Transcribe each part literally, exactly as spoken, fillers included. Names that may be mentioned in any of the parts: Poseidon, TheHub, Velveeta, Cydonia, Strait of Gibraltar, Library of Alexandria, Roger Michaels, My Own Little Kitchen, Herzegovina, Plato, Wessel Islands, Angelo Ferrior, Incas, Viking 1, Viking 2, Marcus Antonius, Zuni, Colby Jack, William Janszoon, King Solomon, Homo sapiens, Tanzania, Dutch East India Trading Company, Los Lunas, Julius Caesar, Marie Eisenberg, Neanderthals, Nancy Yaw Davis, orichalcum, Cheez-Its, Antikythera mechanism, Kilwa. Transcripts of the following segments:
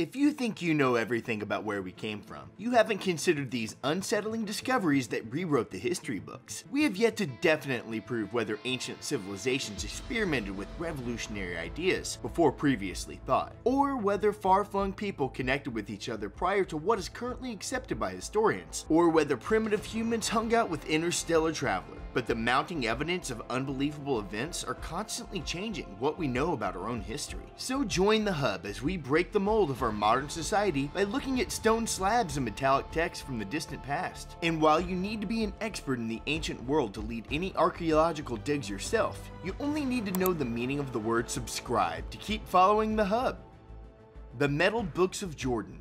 If you think you know everything about where we came from, you haven't considered these unsettling discoveries that rewrote the history books. We have yet to definitely prove whether ancient civilizations experimented with revolutionary ideas before previously thought, or whether far-flung people connected with each other prior to what is currently accepted by historians, or whether primitive humans hung out with interstellar travelers. But the mounting evidence of unbelievable events are constantly changing what we know about our own history. So join the Hub as we break the mold of our modern society by looking at stone slabs and metallic texts from the distant past. And while you need to be an expert in the ancient world to lead any archaeological digs yourself, you only need to know the meaning of the word subscribe to keep following the Hub. The Metal Books of Jordan.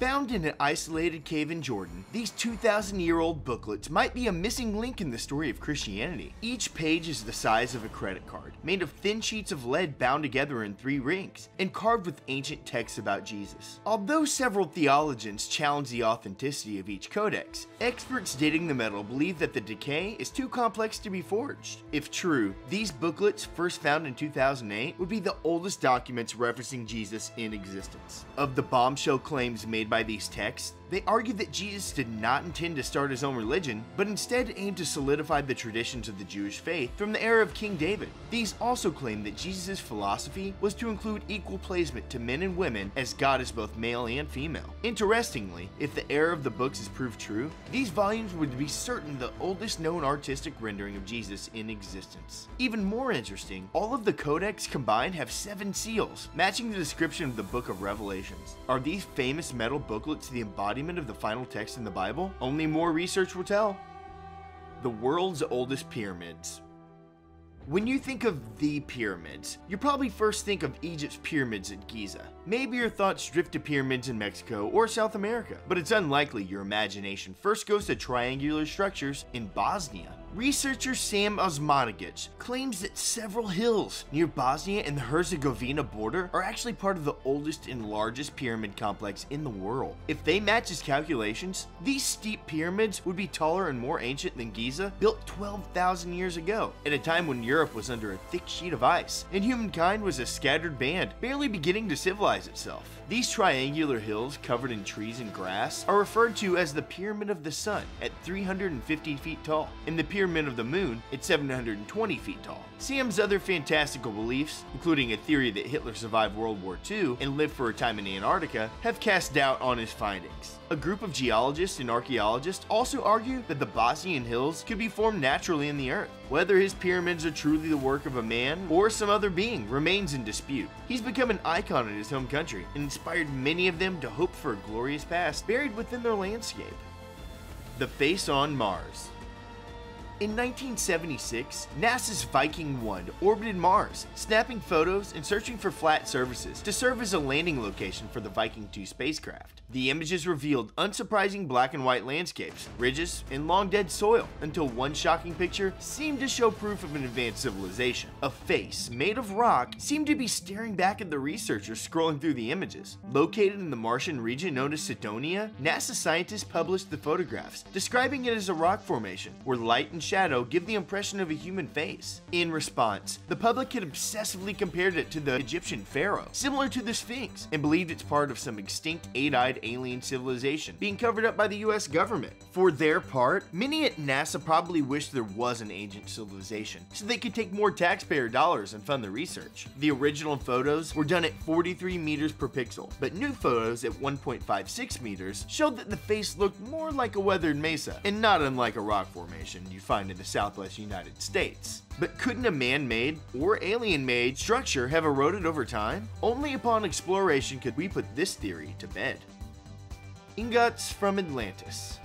Found in an isolated cave in Jordan, these two thousand year old booklets might be a missing link in the story of Christianity. Each page is the size of a credit card, made of thin sheets of lead bound together in three rings, and carved with ancient texts about Jesus. Although several theologians challenge the authenticity of each codex, experts dating the metal believe that the decay is too complex to be forged. If true, these booklets, first found in two thousand eight, would be the oldest documents referencing Jesus in existence. Of the bombshell claims made by these texts, they argue that Jesus did not intend to start his own religion, but instead aimed to solidify the traditions of the Jewish faith from the era of King David. These also claim that Jesus' philosophy was to include equal placement to men and women, as God is both male and female. Interestingly, if the error of the books is proved true, these volumes would be certain the oldest known artistic rendering of Jesus in existence. Even more interesting, all of the codex combined have seven seals, matching the description of the Book of Revelations. Are these famous metal booklets the embodiment of the final text in the Bible? Only more research will tell. The world's oldest pyramids. When you think of the pyramids, you probably first think of Egypt's pyramids at Giza. Maybe your thoughts drift to pyramids in Mexico or South America, but it's unlikely your imagination first goes to triangular structures in Bosnia. Researcher Sam Osmanagich claims that several hills near Bosnia and the Herzegovina border are actually part of the oldest and largest pyramid complex in the world. If they match his calculations, these steep pyramids would be taller and more ancient than Giza, built twelve thousand years ago, at a time when Europe was under a thick sheet of ice and humankind was a scattered band, barely beginning to civilize itself. These triangular hills covered in trees and grass are referred to as the Pyramid of the Sun at three hundred fifty feet tall, and the Pyramid of the Moon at seven hundred twenty feet tall. Sam's other fantastical beliefs, including a theory that Hitler survived World War Two and lived for a time in Antarctica, have cast doubt on his findings. A group of geologists and archaeologists also argue that the Bosnian hills could be formed naturally in the earth. Whether his pyramids are truly the work of a man or some other being remains in dispute. He's become an icon in his home country and inspired many of them to hope for a glorious past buried within their landscape. The Face on Mars. In nineteen seventy-six, NASA's Viking one orbited Mars, snapping photos and searching for flat surfaces to serve as a landing location for the Viking two spacecraft. The images revealed unsurprising black and white landscapes, ridges, and long-dead soil, until one shocking picture seemed to show proof of an advanced civilization. A face made of rock seemed to be staring back at the researchers scrolling through the images. Located in the Martian region known as Cydonia, NASA scientists published the photographs, describing it as a rock formation, where light and shadow give the impression of a human face. In response, the public had obsessively compared it to the Egyptian pharaoh, similar to the Sphinx, and believed it's part of some extinct eight-eyed alien civilization being covered up by the U S government. For their part, many at NASA probably wished there was an ancient civilization so they could take more taxpayer dollars and fund the research. The original photos were done at forty-three meters per pixel, but new photos at one point five six meters showed that the face looked more like a weathered mesa and not unlike a rock formation you find in the southwest United States. But couldn't a man-made or alien-made structure have eroded over time? Only upon exploration could we put this theory to bed. Ingots from Atlantis.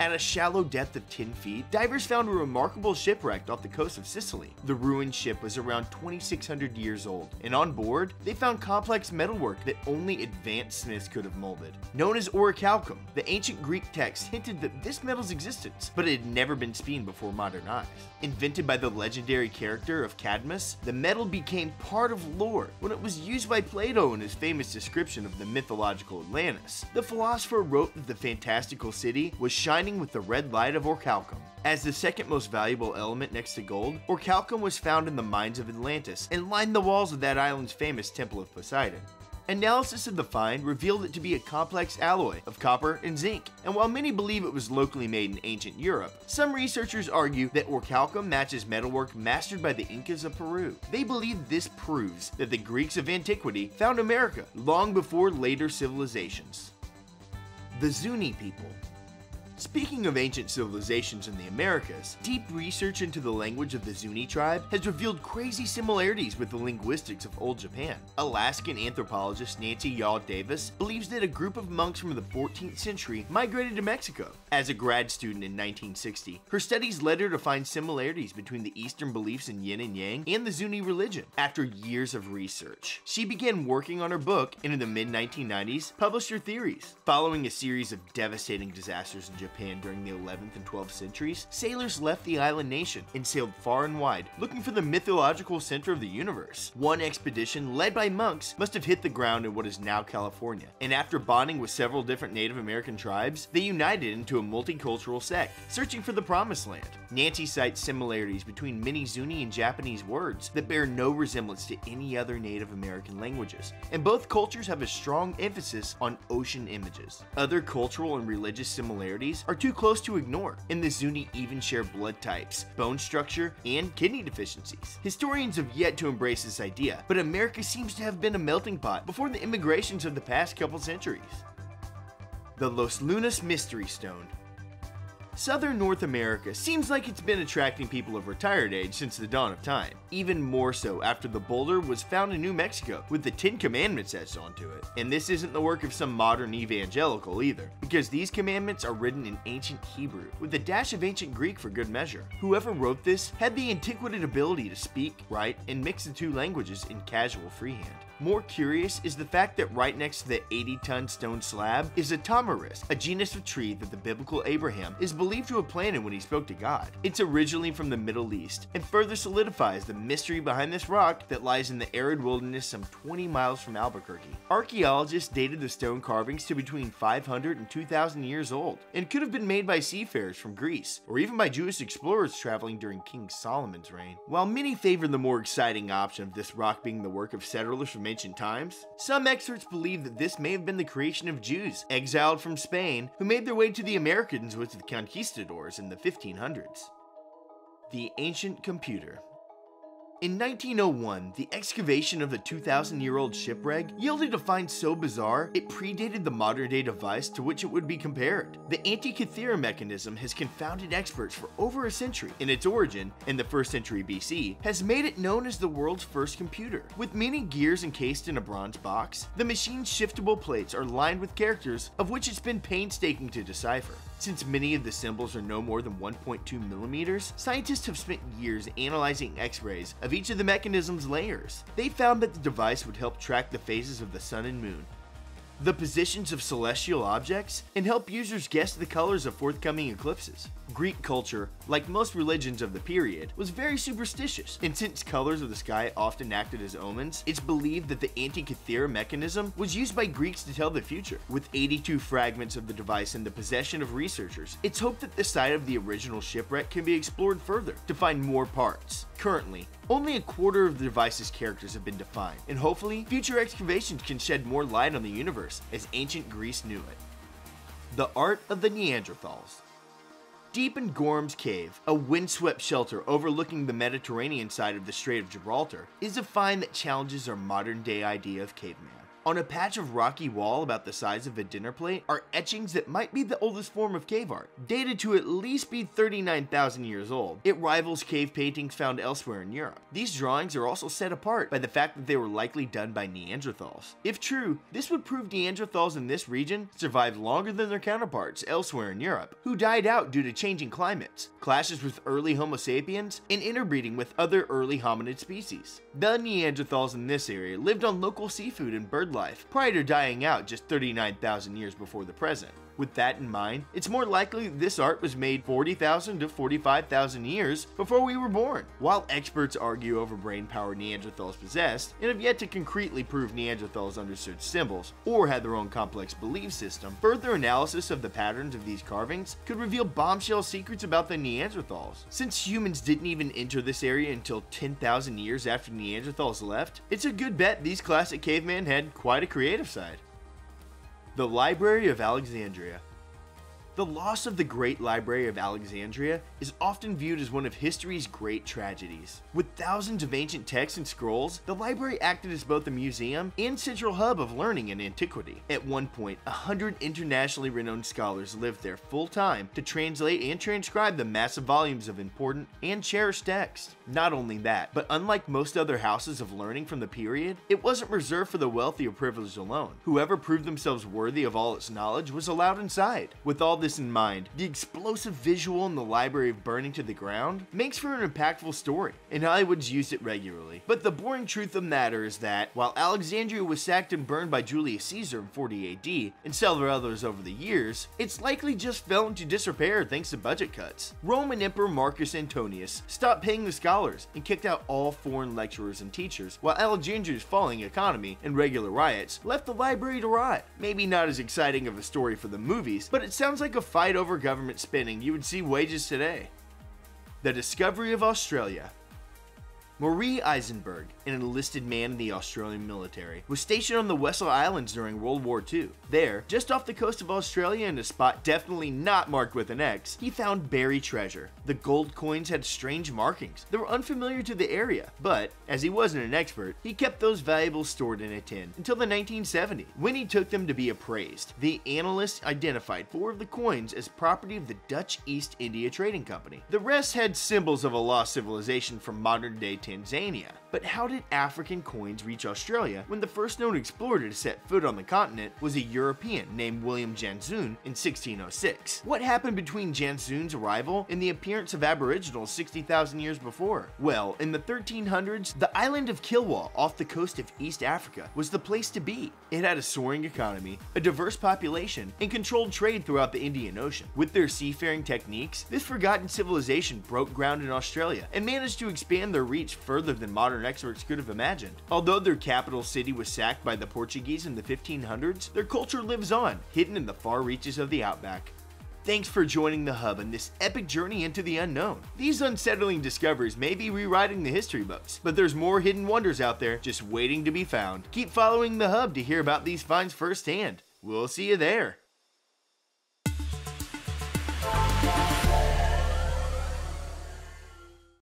At a shallow depth of ten feet, divers found a remarkable shipwreck off the coast of Sicily. The ruined ship was around twenty-six hundred years old, and on board, they found complex metalwork that only advanced smiths could have molded. Known as orichalcum, the ancient Greek text hinted that this metal's existence, but it had never been seen before modern eyes. Invented by the legendary character of Cadmus, the metal became part of lore when it was used by Plato in his famous description of the mythological Atlantis. The philosopher wrote that the fantastical city was shining with the red light of orichalcum. As the second most valuable element next to gold, orichalcum was found in the mines of Atlantis and lined the walls of that island's famous Temple of Poseidon. Analysis of the find revealed it to be a complex alloy of copper and zinc, and while many believe it was locally made in ancient Europe, some researchers argue that orchalcum matches metalwork mastered by the Incas of Peru. They believe this proves that the Greeks of antiquity found America long before later civilizations. The Zuni people. Speaking of ancient civilizations in the Americas, deep research into the language of the Zuni tribe has revealed crazy similarities with the linguistics of old Japan. Alaskan anthropologist Nancy Yaw Davis believes that a group of monks from the fourteenth century migrated to Mexico. As a grad student in nineteen sixty, her studies led her to find similarities between the Eastern beliefs in yin and yang and the Zuni religion. After years of research, she began working on her book and in the mid nineteen nineties published her theories. Following a series of devastating disasters in Japan during the eleventh and twelfth centuries, sailors left the island nation and sailed far and wide, looking for the mythological center of the universe. One expedition, led by monks, must have hit the ground in what is now California, and after bonding with several different Native American tribes, they united into a multicultural sect, searching for the promised land. Nancy cites similarities between many Zuni and Japanese words that bear no resemblance to any other Native American languages, and both cultures have a strong emphasis on ocean images. Other cultural and religious similarities are too close to ignore, and the Zuni even share blood types, bone structure, and kidney deficiencies. Historians have yet to embrace this idea, but America seems to have been a melting pot before the immigrations of the past couple centuries. The Los Lunas Mystery Stone. Southern North America seems like it's been attracting people of retired age since the dawn of time, even more so after the boulder was found in New Mexico with the Ten Commandments etched onto it. And this isn't the work of some modern evangelical either, because these commandments are written in ancient Hebrew, with a dash of ancient Greek for good measure. Whoever wrote this had the antiquated ability to speak, write, and mix the two languages in casual freehand. More curious is the fact that right next to the eighty ton stone slab is a tamarisk, a genus of tree that the biblical Abraham is believed to have planted when he spoke to God. It's originally from the Middle East, and further solidifies the mystery behind this rock that lies in the arid wilderness some twenty miles from Albuquerque. Archaeologists dated the stone carvings to between five hundred and two thousand years old, and could have been made by seafarers from Greece, or even by Jewish explorers traveling during King Solomon's reign. While many favor the more exciting option of this rock being the work of settlers from ancient times, some experts believe that this may have been the creation of Jews exiled from Spain who made their way to the Americas with the conquistadors in the fifteen hundreds. The ancient computer. In nineteen oh one, the excavation of a two thousand year old shipwreck yielded a find so bizarre it predated the modern day device to which it would be compared. The Antikythera mechanism has confounded experts for over a century, and its origin, in the first century B C, has made it known as the world's first computer. With many gears encased in a bronze box, the machine's shiftable plates are lined with characters of which it's been painstaking to decipher. Since many of the symbols are no more than one point two millimeters, scientists have spent years analyzing X-rays of each of the mechanism's layers. They found that the device would help track the phases of the sun and moon, the positions of celestial objects, and help users guess the colors of forthcoming eclipses. Greek culture, like most religions of the period, was very superstitious, and since colors of the sky often acted as omens, it's believed that the Antikythera mechanism was used by Greeks to tell the future. With eighty-two fragments of the device in the possession of researchers, it's hoped that the site of the original shipwreck can be explored further to find more parts. Currently, only a quarter of the device's characters have been defined, and hopefully, future excavations can shed more light on the universe as ancient Greece knew it. The Art of the Neanderthals. Deep in Gorm's Cave, a windswept shelter overlooking the Mediterranean side of the Strait of Gibraltar, is a find that challenges our modern-day idea of caveman. On a patch of rocky wall about the size of a dinner plate are etchings that might be the oldest form of cave art, dated to at least be thirty-nine thousand years old. It rivals cave paintings found elsewhere in Europe. These drawings are also set apart by the fact that they were likely done by Neanderthals. If true, this would prove Neanderthals in this region survived longer than their counterparts elsewhere in Europe, who died out due to changing climates, clashes with early Homo sapiens, and interbreeding with other early hominid species. The Neanderthals in this area lived on local seafood and bird life prior to dying out just thirty-nine thousand years before the present. With that in mind, it's more likely this art was made forty thousand to forty-five thousand years before we were born. While experts argue over brain power Neanderthals possessed, and have yet to concretely prove Neanderthals understood symbols, or had their own complex belief system, further analysis of the patterns of these carvings could reveal bombshell secrets about the Neanderthals. Since humans didn't even enter this area until ten thousand years after Neanderthals left, it's a good bet these classic cavemen had quite a creative side. The Library of Alexandria. The loss of the Great Library of Alexandria is often viewed as one of history's great tragedies. With thousands of ancient texts and scrolls, the library acted as both a museum and central hub of learning in antiquity. At one point, a hundred internationally renowned scholars lived there full-time to translate and transcribe the massive volumes of important and cherished texts. Not only that, but unlike most other houses of learning from the period, it wasn't reserved for the wealthy or privileged alone. Whoever proved themselves worthy of all its knowledge was allowed inside. With all this in mind, the explosive visual in the library of burning to the ground makes for an impactful story, and Hollywood's used it regularly. But the boring truth of the matter is that, while Alexandria was sacked and burned by Julius Caesar in forty A D, and several others over the years, it's likely just fell into disrepair thanks to budget cuts. Roman Emperor Marcus Antonius stopped paying the scholars and kicked out all foreign lecturers and teachers, while Alexandria's falling economy and regular riots left the library to rot. Maybe not as exciting of a story for the movies, but it sounds like a fight over government spending you would see wages today. The discovery of Australia. Marie Eisenberg, an enlisted man in the Australian military, was stationed on the Wessel Islands during World War Two. There, just off the coast of Australia in a spot definitely not marked with an X, he found buried treasure. The gold coins had strange markings that were unfamiliar to the area, but, as he wasn't an expert, he kept those valuables stored in a tin until the nineteen seventies, when he took them to be appraised. The analysts identified four of the coins as property of the Dutch East India Trading Company. The rest had symbols of a lost civilization from modern-day Tanzania. But how did African coins reach Australia when the first known explorer to set foot on the continent was a European named William Janszoon in sixteen oh six? What happened between Janszoon's arrival and the appearance of Aboriginals sixty thousand years before? Well, in the thirteen hundreds, the island of Kilwa off the coast of East Africa was the place to be. It had a soaring economy, a diverse population, and controlled trade throughout the Indian Ocean. With their seafaring techniques, this forgotten civilization broke ground in Australia and managed to expand their reach further than modern experts could have imagined. Although their capital city was sacked by the Portuguese in the fifteen hundreds, their culture lives on, hidden in the far reaches of the outback. Thanks for joining The Hub in this epic journey into the unknown. These unsettling discoveries may be rewriting the history books, but there's more hidden wonders out there just waiting to be found. Keep following The Hub to hear about these finds firsthand. We'll see you there.